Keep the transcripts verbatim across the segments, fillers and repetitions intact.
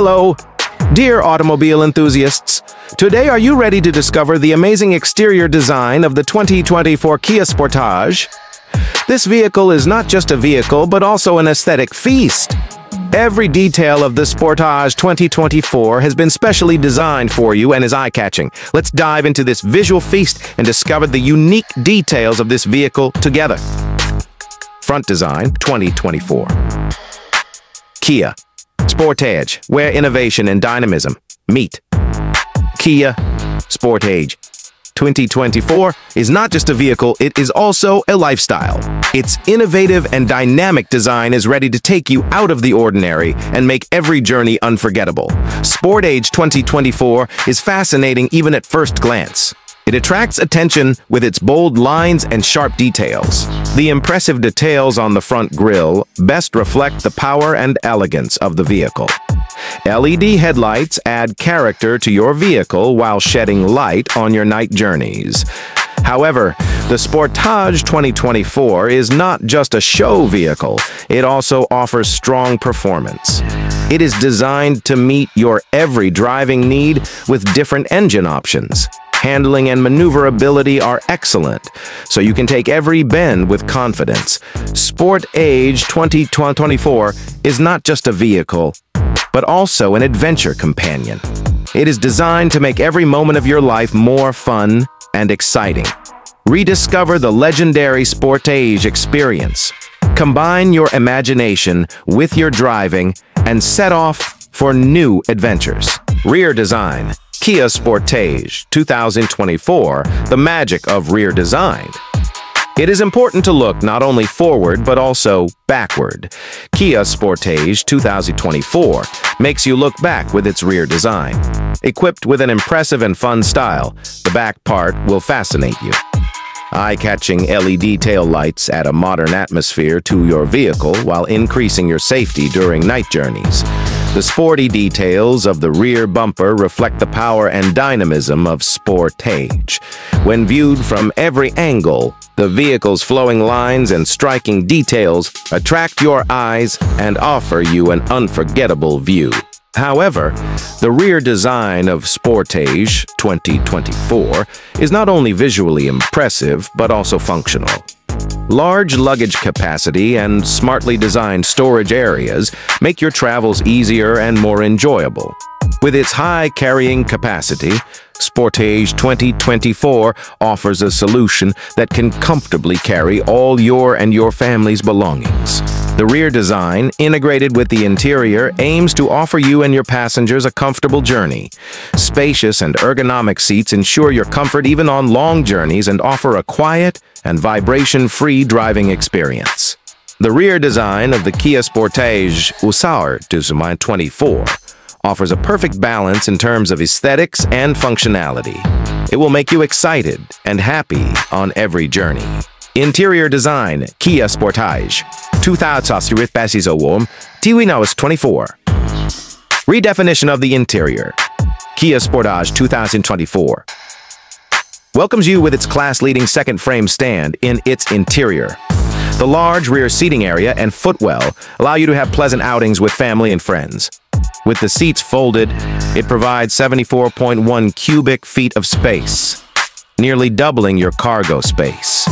Hello, dear automobile enthusiasts. Today, are you ready to discover the amazing exterior design of the twenty twenty-four Kia Sportage? This vehicle is not just a vehicle but also an aesthetic feast. Every detail of the Sportage twenty twenty-four has been specially designed for you and is eye-catching. Let's dive into this visual feast and discover the unique details of this vehicle together. Front design twenty twenty-four. Kia Sportage, where innovation and dynamism meet. Kia Sportage twenty twenty-four is not just a vehicle, it is also a lifestyle. Its innovative and dynamic design is ready to take you out of the ordinary and make every journey unforgettable. Sportage twenty twenty-four is fascinating even at first glance. It attracts attention with its bold lines and sharp details. The impressive details on the front grille best reflect the power and elegance of the vehicle. L E D headlights add character to your vehicle while shedding light on your night journeys. However, the Sportage twenty twenty-four is not just a show vehicle, it also offers strong performance. It is designed to meet your every driving need with different engine options. Handling and maneuverability are excellent, so you can take every bend with confidence. Sportage twenty twenty-four is not just a vehicle, but also an adventure companion. It is designed to make every moment of your life more fun and exciting. Rediscover the legendary Sportage experience. Combine your imagination with your driving and set off for new adventures. Rear design. Kia Sportage twenty twenty-four, the magic of rear design. It is important to look not only forward but also backward. Kia Sportage twenty twenty-four makes you look back with its rear design. Equipped with an impressive and fun style, the back part will fascinate you. Eye-catching L E D tail lights add a modern atmosphere to your vehicle while increasing your safety during night journeys. The sporty details of the rear bumper reflect the power and dynamism of Sportage. When viewed from every angle, the vehicle's flowing lines and striking details attract your eyes and offer you an unforgettable view. However, the rear design of Sportage twenty twenty-four is not only visually impressive but also functional. Large luggage capacity and smartly designed storage areas make your travels easier and more enjoyable. With its high carrying capacity, Sportage twenty twenty-four offers a solution that can comfortably carry all your and your family's belongings. The rear design, integrated with the interior, aims to offer you and your passengers a comfortable journey. Spacious and ergonomic seats ensure your comfort even on long journeys and offer a quiet and vibration-free driving experience. The rear design of the Kia Sportage twenty twenty-four offers a perfect balance in terms of aesthetics and functionality. It will make you excited and happy on every journey. Interior design, Kia Sportage twenty twenty-four. Redefinition of the interior. Kia Sportage twenty twenty-four welcomes you with its class-leading second frame stand in its interior. The large rear seating area and footwell allow you to have pleasant outings with family and friends. With the seats folded, it provides seventy-four point one cubic feet of space, nearly doubling your cargo space.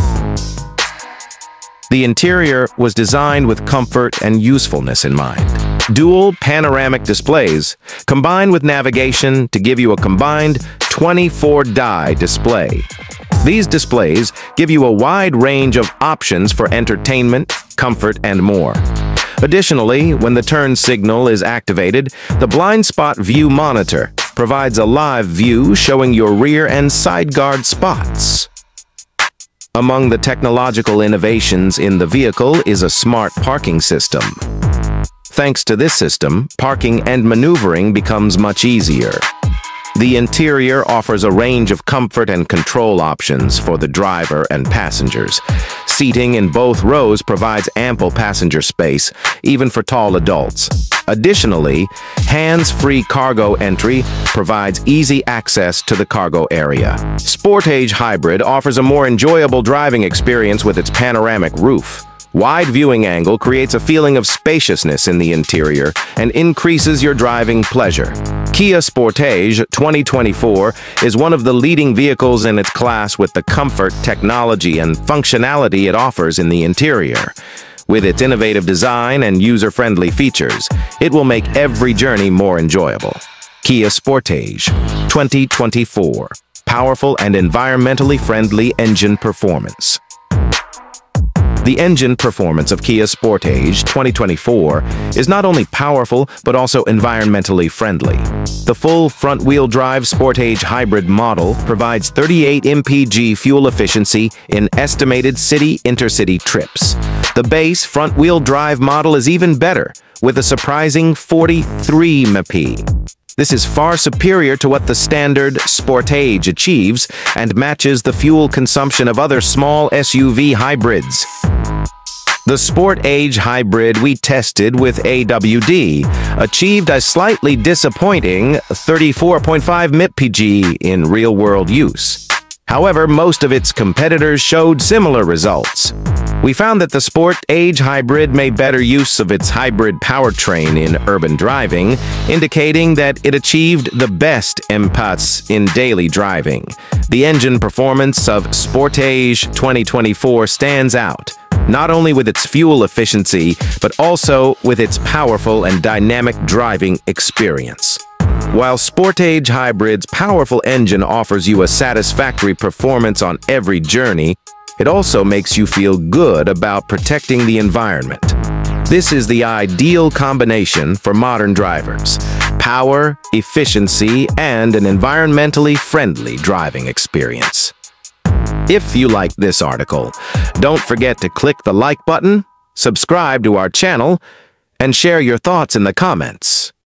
The interior was designed with comfort and usefulness in mind. Dual panoramic displays combined with navigation to give you a combined twenty-four die display. These displays give you a wide range of options for entertainment, comfort, and more. Additionally, when the turn signal is activated, the blind spot view monitor provides a live view showing your rear and side guard spots. Among the technological innovations in the vehicle is a smart parking system. Thanks to this system, parking and maneuvering becomes much easier. The interior offers a range of comfort and control options for the driver and passengers. Seating in both rows provides ample passenger space, even for tall adults. Additionally, hands-free cargo entry provides easy access to the cargo area. Sportage Hybrid offers a more enjoyable driving experience with its panoramic roof. Wide viewing angle creates a feeling of spaciousness in the interior and increases your driving pleasure. Kia Sportage twenty twenty-four is one of the leading vehicles in its class with the comfort, technology, and functionality it offers in the interior. With its innovative design and user-friendly features, it will make every journey more enjoyable. Kia Sportage twenty twenty-four. Powerful and environmentally friendly engine performance. The engine performance of Kia Sportage twenty twenty-four is not only powerful but also environmentally friendly. The full front-wheel drive Sportage hybrid model provides thirty-eight miles per gallon fuel efficiency in estimated city-intercity trips. The base front-wheel drive model is even better, with a surprising forty-three miles per gallon. This is far superior to what the standard Sportage achieves and matches the fuel consumption of other small S U V hybrids. The Sportage hybrid we tested with A W D achieved a slightly disappointing thirty-four point five miles per gallon in real-world use. However, most of its competitors showed similar results. We found that the Sportage hybrid made better use of its hybrid powertrain in urban driving, indicating that it achieved the best impasse in daily driving. The engine performance of Sportage twenty twenty-four stands out, not only with its fuel efficiency, but also with its powerful and dynamic driving experience. While Sportage Hybrid's powerful engine offers you a satisfactory performance on every journey, it also makes you feel good about protecting the environment. This is the ideal combination for modern drivers: power, efficiency, and an environmentally friendly driving experience. If you like this article, don't forget to click the like button, subscribe to our channel, and share your thoughts in the comments.